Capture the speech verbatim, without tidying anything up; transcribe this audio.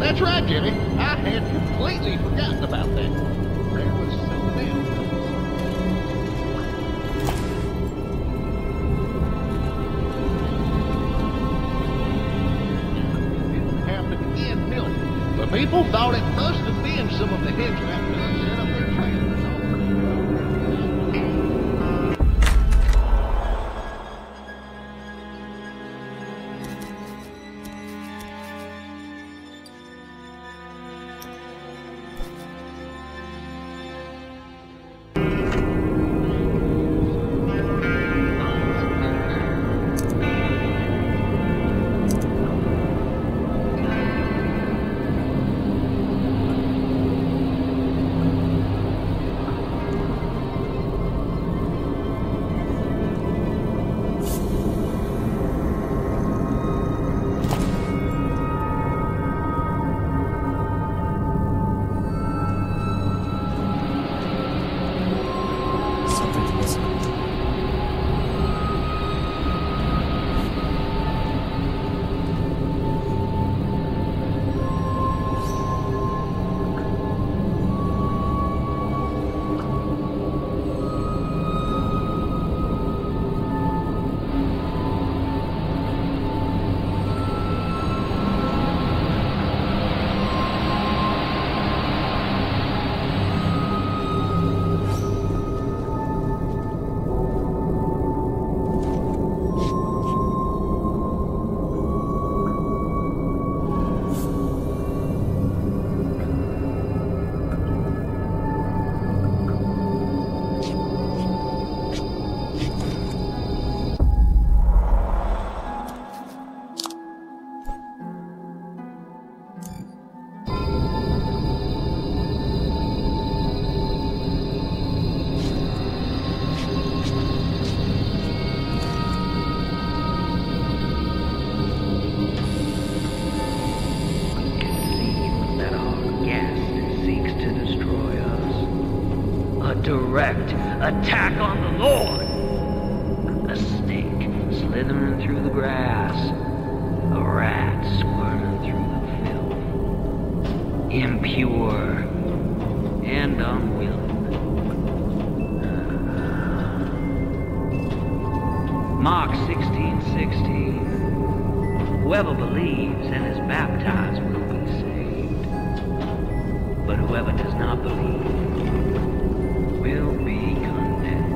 That's right, Jimmy. I had completely forgotten about that. There was something else. It happened in Milton. The people thought it must have been some of the henchmen who set up their trailers. direct attack on the Lord. A snake slithering through the grass. A rat squirming through the filth. Impure and unwilling. Mark sixteen sixteen. Whoever believes and is baptized will be saved. But whoever does not believe will be condemned.